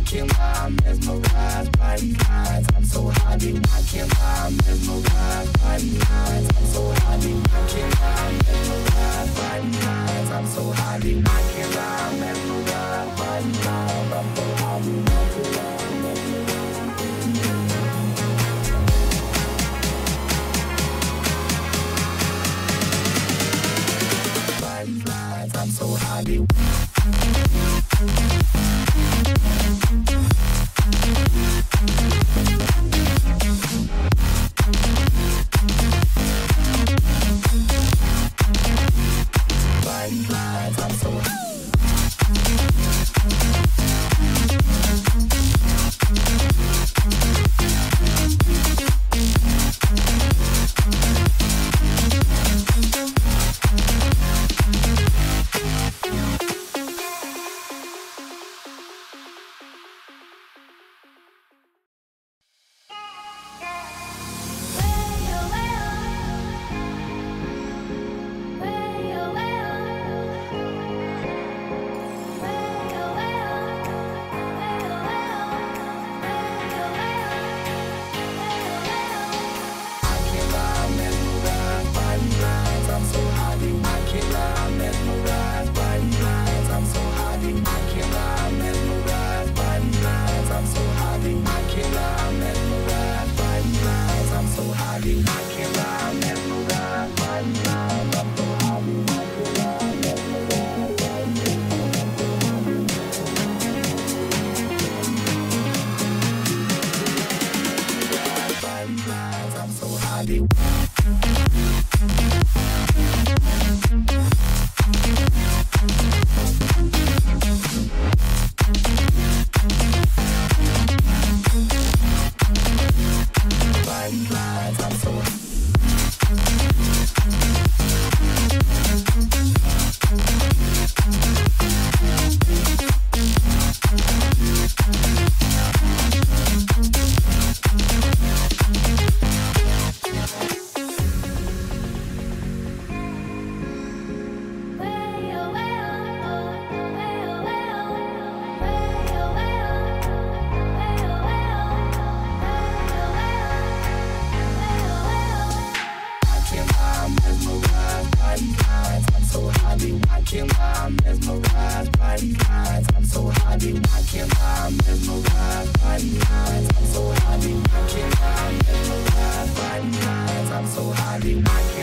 I can't lie, mesmerized by these lines. I'm so high, dude, I can't lie, mesmerized by these lines. I'm so high, dude, I can't lie, mesmerized by these lines. I'm so high, dude, I can't lie, mesmerized by these lines. I'm so high, dude, I can't lie. I'm so high, dude. I'm so high, dude.